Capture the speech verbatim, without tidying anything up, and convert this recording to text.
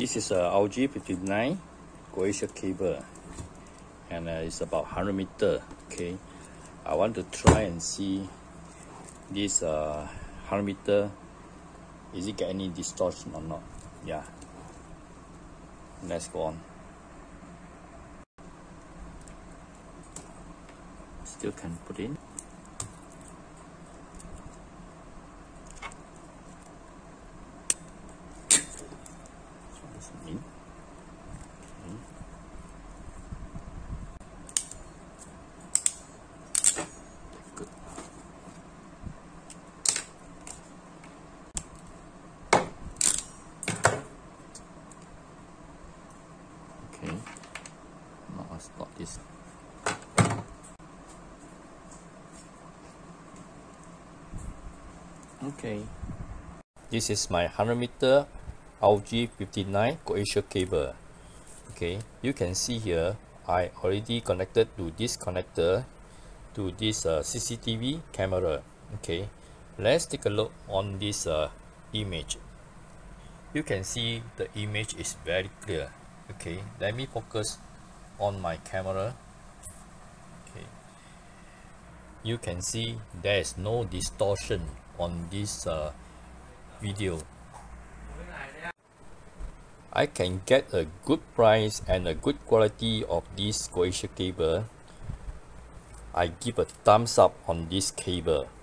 This is a R G fifty-nine Croatia cable, and uh, it's about one hundred meter. Okay, I want to try and see this uh, one hundred meter. Is it get any distortion or not? Yeah. Let's go on. Still can put in. Okay. Good. Okay. Now I'll stop this. Okay. This is my one hundred meter. R G fifty-nine Croatia cable. Okay, you can see here I already connected to this connector to this uh, C C T V camera. Okay, let's take a look on this uh, image. You can see the image is very clear. Okay, let me focus on my camera. Okay, you can see there is no distortion on this uh, video. I can get a good price and a good quality of this Croatia cable. I give a thumbs up on this cable.